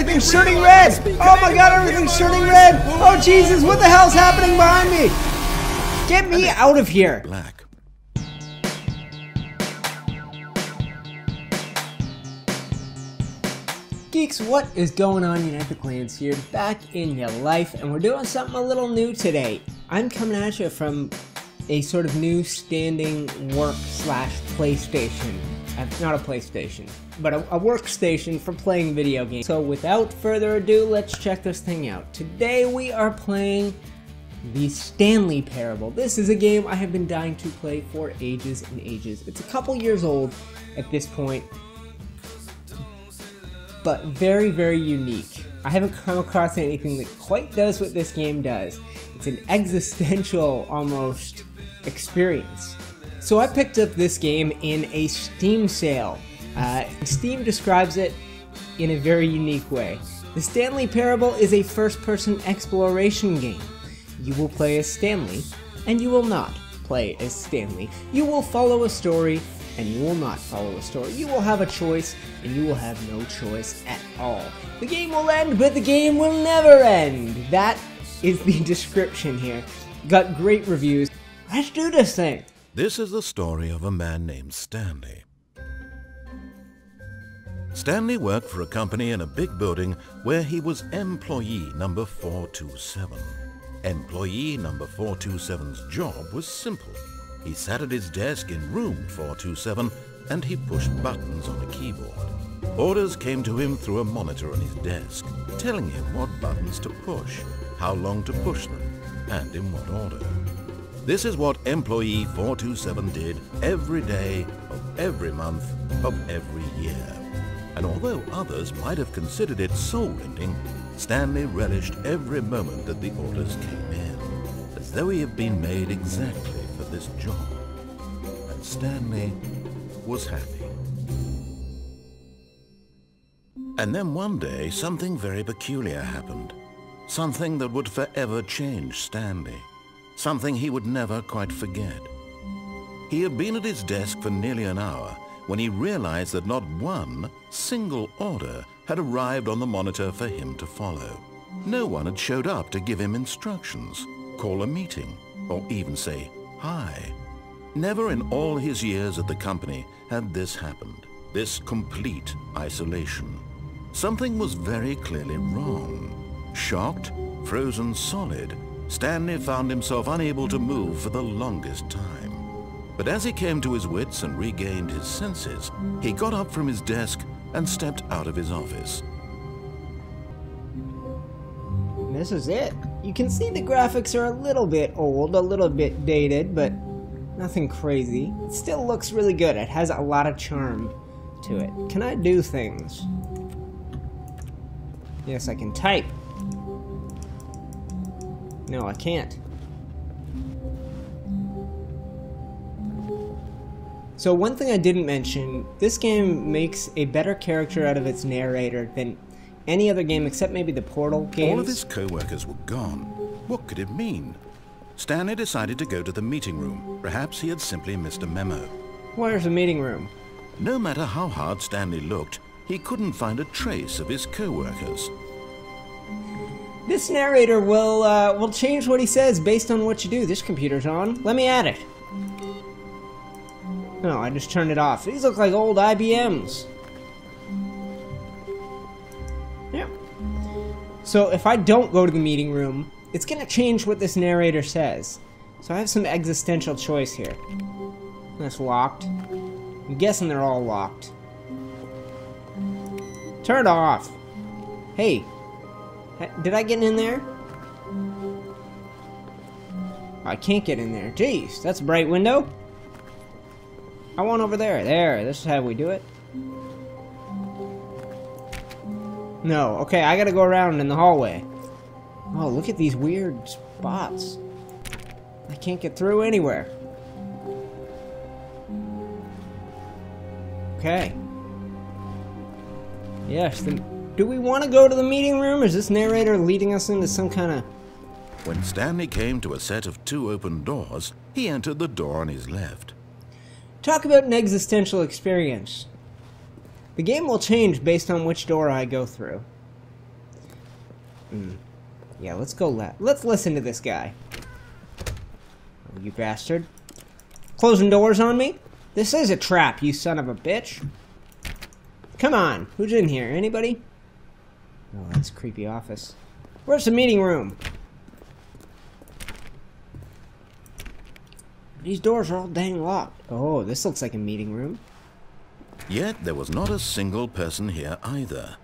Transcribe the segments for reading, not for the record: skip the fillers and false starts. everything's turning red! Oh my god, everything's turning red! Oh Jesus, what the hell's happening behind me? Get me out of here! Black. Geeks, what is going on? UniteTheClans here, back in your life, and we're doing something a little new today. I'm coming at you from a sort of new standing work slash PlayStation. Not a PlayStation, but a workstation for playing video games. So without further ado, let's check this thing out. Today we are playing The Stanley Parable. This is a game I have been dying to play for ages and ages. It's a couple years old at this point, but very, very unique. I haven't come across anything that quite does what this game does. It's an existential, almost, experience. So I picked up this game in a Steam sale. Steam describes it in a very unique way. The Stanley Parable is a first-person exploration game. You will play as Stanley, and you will not play as Stanley. You will follow a story, and you will not follow a story. You will have a choice, and you will have no choice at all. The game will end, but the game will never end. That is the description here. Got great reviews. Let's do this thing. This is the story of a man named Stanley. Stanley worked for a company in a big building where he was employee number 427. Employee number 427's job was simple. He sat at his desk in room 427 and he pushed buttons on a keyboard. Orders came to him through a monitor on his desk, telling him what buttons to push, how long to push them, and in what order. This is what employee 427 did every day of every month of every year. And although others might have considered it soul-rending, Stanley relished every moment that the orders came in, as though he had been made exactly for this job. And Stanley was happy. And then one day, something very peculiar happened. Something that would forever change Stanley. Something he would never quite forget. He had been at his desk for nearly an hour when he realized that not one single order had arrived on the monitor for him to follow. No one had showed up to give him instructions, call a meeting, or even say hi. Never in all his years at the company had this happened, this complete isolation. Something was very clearly wrong. Shocked, frozen solid, Stanley found himself unable to move for the longest time. But as he came to his wits and regained his senses, he got up from his desk and stepped out of his office. This is it. You can see the graphics are a little bit old, a little bit dated, but nothing crazy. It still looks really good. It has a lot of charm to it. Can I do things? Yes, I can type. No, I can't. So one thing I didn't mention, this game makes a better character out of its narrator than any other game except maybe the Portal games. All of his co-workers were gone. What could it mean? Stanley decided to go to the meeting room. Perhaps he had simply missed a memo. Where's the meeting room? No matter how hard Stanley looked, he couldn't find a trace of his co-workers. This narrator will change what he says based on what you do. This computer's on. Let me add it. No, I just turned it off. These look like old IBMs. Yeah. So if I don't go to the meeting room, it's gonna change what this narrator says. So I have some existential choice here. That's locked. I'm guessing they're all locked. Turn it off. Hey. Did I get in there? I can't get in there. Jeez, that's a bright window. I want over there. There, this is how we do it. No, okay, I gotta go around in the hallway. Oh, look at these weird spots. I can't get through anywhere. Okay. Yes, the... Do we want to go to the meeting room? Is this narrator leading us into some kind of... When Stanley came to a set of two open doors, he entered the door on his left. Talk about an existential experience. The game will change based on which door I go through. Yeah, let's go left. Let's listen to this guy. Oh, you bastard. Closing doors on me? This is a trap, you son of a bitch. Come on. Who's in here? Anybody? Oh, that's a creepy office. Where's the meeting room? These doors are all dang locked. Oh, this looks like a meeting room. Yet there was not a single person here either.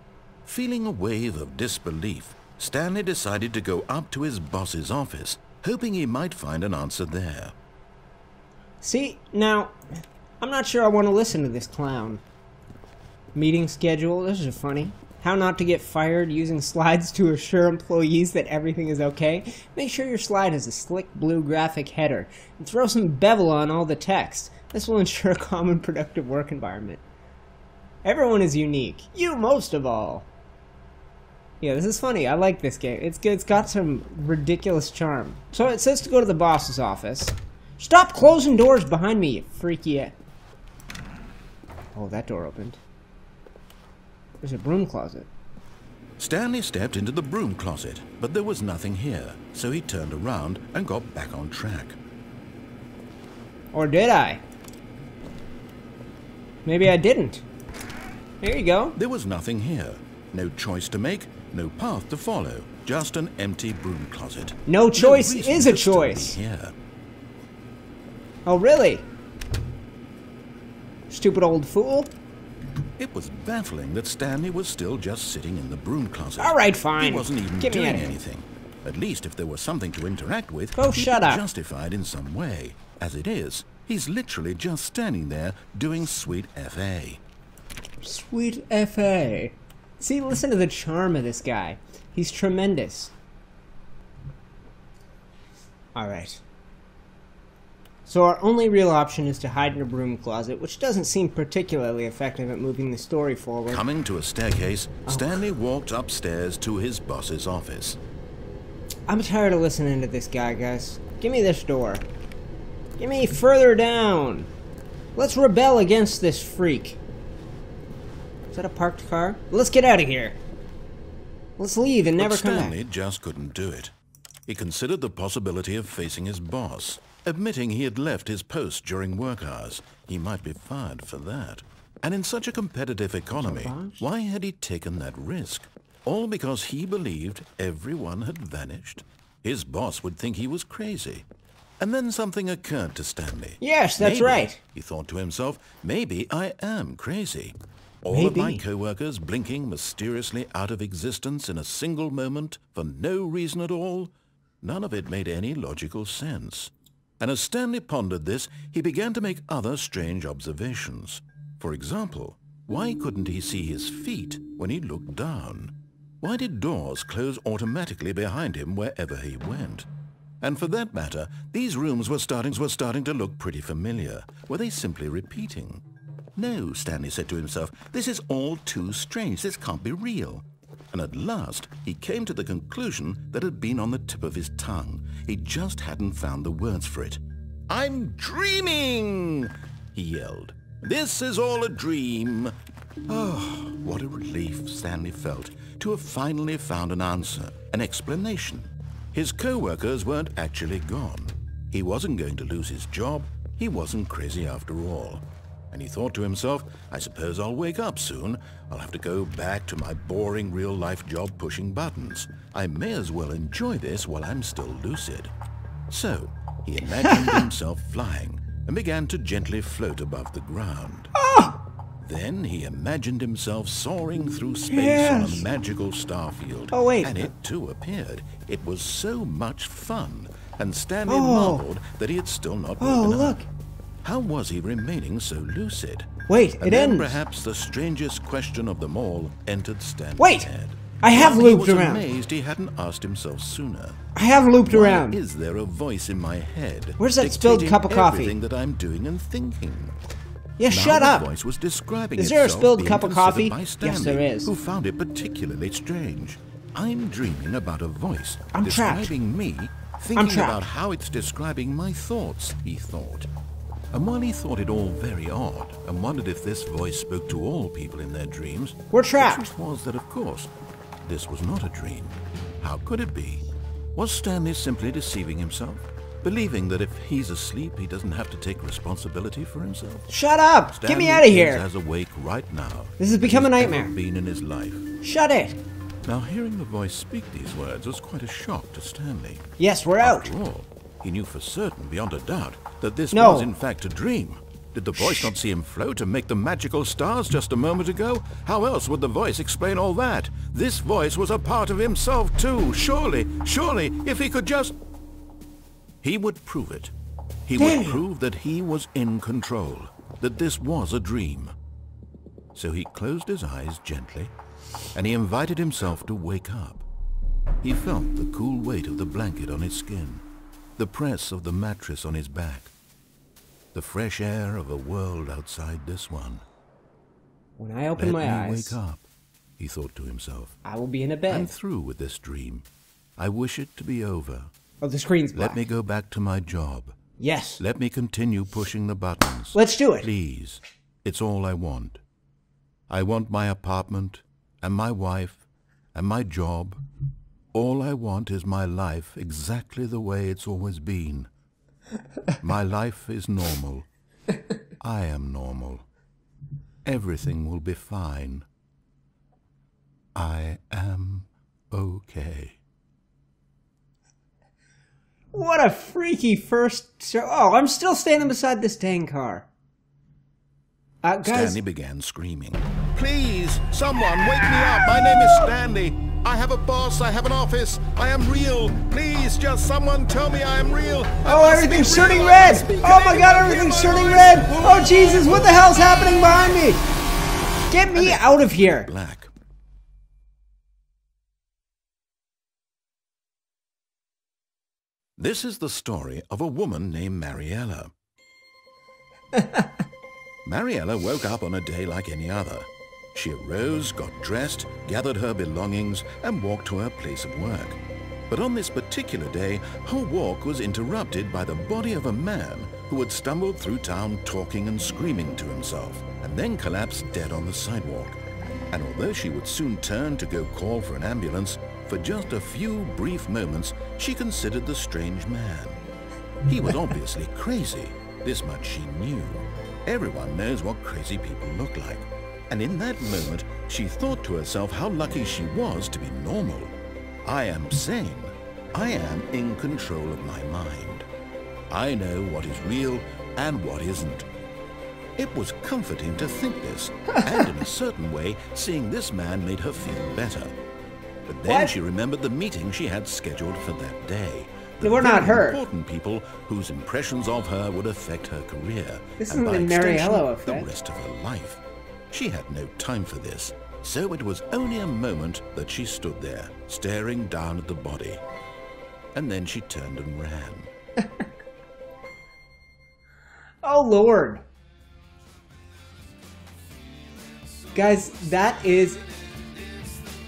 Feeling a wave of disbelief, Stanley decided to go up to his boss's office, hoping he might find an answer there. See, now, I'm not sure I want to listen to this clown. Meeting schedule, this is funny. How not to get fired using slides to assure employees that everything is okay. Make sure your slide has a slick blue graphic header and throw some bevel on all the text. This will ensure a calm and productive work environment. Everyone is unique. You most of all. Yeah, this is funny. I like this game. It's good. It's got some ridiculous charm. So it says to go to the boss's office. Stop closing doors behind me, you freaky. Oh, that door opened. There's a broom closet. Stanley stepped into the broom closet, but there was nothing here, so he turned around and got back on track. Or did I? Maybe I didn't. There you go. There was nothing here. No choice to make, no path to follow, just an empty broom closet. No choice is a choice. Here. Oh, really? Stupid old fool. It was baffling that Stanley was still just sitting in the broom closet. All right, fine. He wasn't even doing anything. At least if there was something to interact with, oh, shut up. Justified in some way. As it is, he's literally just standing there doing sweet FA. Sweet FA. See, listen to the charm of this guy. He's tremendous. All right. So our only real option is to hide in a broom closet, which doesn't seem particularly effective at moving the story forward. Coming to a staircase, Stanley walked upstairs to his boss's office. I'm tired of listening to this guy, guys. Give me this door. Give me further down. Let's rebel against this freak. Is that a parked car? Let's get out of here. Let's leave and never come back. Stanley just couldn't do it. He considered the possibility of facing his boss. Admitting he had left his post during work hours, he might be fired for that. And in such a competitive economy, why had he taken that risk? All because he believed everyone had vanished? His boss would think he was crazy. And then something occurred to Stanley. Yes, that's right. He thought to himself, maybe I am crazy. All of my co-workers blinking mysteriously out of existence in a single moment for no reason at all. None of it made any logical sense. And as Stanley pondered this, he began to make other strange observations. For example, why couldn't he see his feet when he looked down? Why did doors close automatically behind him wherever he went? And for that matter, these rooms were starting to look pretty familiar. Were they simply repeating? No, Stanley said to himself, this is all too strange. This can't be real. And at last, he came to the conclusion that had been on the tip of his tongue. He just hadn't found the words for it. "I'm dreaming!" he yelled. "This is all a dream!" Oh, what a relief Stanley felt to have finally found an answer, an explanation. His co-workers weren't actually gone. He wasn't going to lose his job. He wasn't crazy after all. And he thought to himself, I suppose I'll wake up soon. I'll have to go back to my boring real-life job pushing buttons. I may as well enjoy this while I'm still lucid. So, he imagined himself flying and began to gently float above the ground. Oh! Then he imagined himself soaring through space on a magical starfield. Oh, wait. And it too appeared. It was so much fun. And Stanley marveled that he had still not woken up. How was he remaining so lucid? Wait, it ends. And perhaps the strangest question of them all entered Stanley's head. I have looped around. He was amazed he hadn't asked himself sooner. I have looped around. Why is there a voice in my head? Where's that spilled cup of coffee? Everything that I'm doing and thinking. Yeah, shut up. The voice was describing itself. Is there a spilled cup of coffee? Yes, there is. Who found it particularly strange? I'm dreaming about a voice describing me, thinking about how it's describing my thoughts. He thought. And while he thought it all very odd and wondered if this voice spoke to all people in their dreams, the truth was that, of course, this was not a dream. How could it be? Was Stanley simply deceiving himself? Believing that if he's asleep, he doesn't have to take responsibility for himself? Shut up! Stanley Get me out of here! As awake right now. This has become a nightmare. Been in his life. Shut it! Now, hearing the voice speak these words was quite a shock to Stanley. Yes, we're out. After all, he knew for certain, beyond a doubt, that this was in fact a dream. Did the voice not see him float and make the magical stars just a moment ago? How else would the voice explain all that? This voice was a part of himself too, surely, surely, if he could just... He would prove it. He would prove that he was in control, that this was a dream. So he closed his eyes gently, and he invited himself to wake up. He felt the cool weight of the blanket on his skin, the press of the mattress on his back. The fresh air of a world outside this one. When I open my eyes, wake up, he thought to himself. I will be in a bed. I'm through with this dream. I wish it to be over. Oh, the screen's black. Let me go back to my job. Yes. Let me continue pushing the buttons. Let's do it. Please. It's all I want. I want my apartment and my wife and my job. All I want is my life exactly the way it's always been. My life is normal. I am normal. Everything will be fine. I am okay. What a freaky first... Oh, I'm still standing beside this dang car. Guys... Stanley began screaming. Please, someone, wake me up. My name is Stanley. I have a boss, I have an office, I am real. Please, just someone tell me I am real. Oh, everything's turning red. Oh my God, everything's turning red. Oh Jesus, what the hell's happening behind me? Get me out of here. Black. This is the story of a woman named Mariella. Mariella woke up on a day like any other. She arose, got dressed, gathered her belongings, and walked to her place of work. But on this particular day, her walk was interrupted by the body of a man who had stumbled through town talking and screaming to himself, and then collapsed dead on the sidewalk. And although she would soon turn to go call for an ambulance, for just a few brief moments, she considered the strange man. He was obviously crazy. This much she knew. Everyone knows what crazy people look like. And in that moment, she thought to herself how lucky she was to be normal. I am sane. I am in control of my mind. I know what is real and what isn't. It was comforting to think this, and in a certain way, seeing this man made her feel better. But then she remembered the meeting she had scheduled for that day. They were not her. Important people whose impressions of her would affect her career, this and by extension, the rest of her life. She had no time for this, so it was only a moment that she stood there, staring down at the body. And then she turned and ran. Oh, Lord. Guys, that is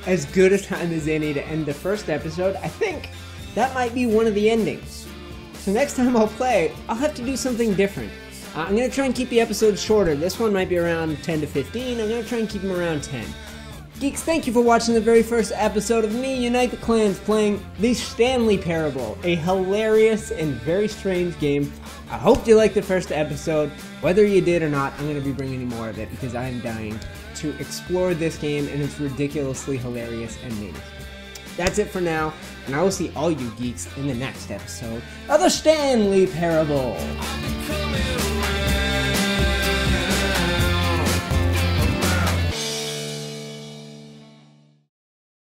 as good a time as any to end the first episode. I think that might be one of the endings. So next time I'll play, I'll have to do something different. I'm going to try and keep the episodes shorter. This one might be around 10 to 15. I'm going to try and keep them around 10. Geeks, thank you for watching the very first episode of me, Unite the Clans, playing The Stanley Parable, a hilarious and very strange game. I hope you liked the first episode. Whether you did or not, I'm going to be bringing you more of it because I'm dying to explore this game and it's ridiculously hilarious and neat. That's it for now, and I will see all you geeks in the next episode of The Stanley Parable.